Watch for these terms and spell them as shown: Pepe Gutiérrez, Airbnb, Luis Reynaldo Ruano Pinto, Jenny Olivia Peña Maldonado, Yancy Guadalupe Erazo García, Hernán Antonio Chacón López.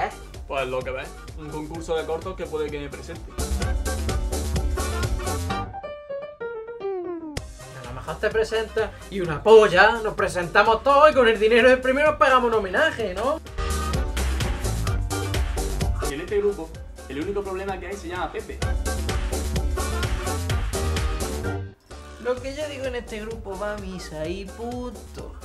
¿Qué es? Pues lo que ves, un concurso de cortos que puede que me presente. A lo mejor te presentas y una polla, nos presentamos todos y con el dinero del primero pagamos un homenaje, ¿no? Y en este grupo, el único problema que hay se llama Pepe. Lo que yo digo en este grupo va a misa y punto.